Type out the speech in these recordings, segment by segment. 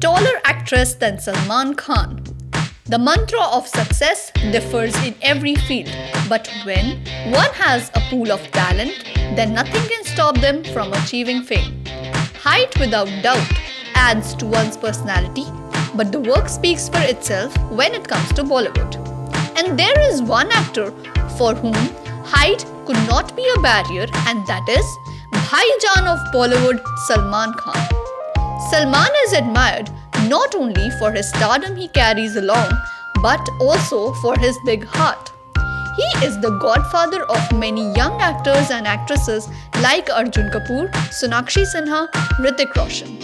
taller actress than Salman Khan. The mantra of success differs in every field, but when one has a pool of talent, then nothing can stop them from achieving fame. Height, without doubt, adds to one's personality, but the work speaks for itself when it comes to Bollywood. And there is one actor for whom height could not be a barrier, and that is Bhaijaan of Bollywood, Salman Khan. Salman is admired not only for his stardom he carries along, but also for his big heart. He is the godfather of many young actors and actresses like Arjun Kapoor, Sonakshi Sinha, Hrithik Roshan.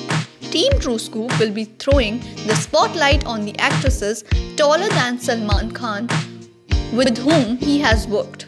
Team True Scoop will be throwing the spotlight on the actresses taller than Salman Khan with whom he has worked.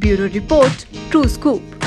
Bureau Report, True Scoop.